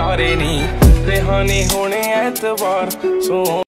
तारे नी रेहानी होने ऐतवार सो।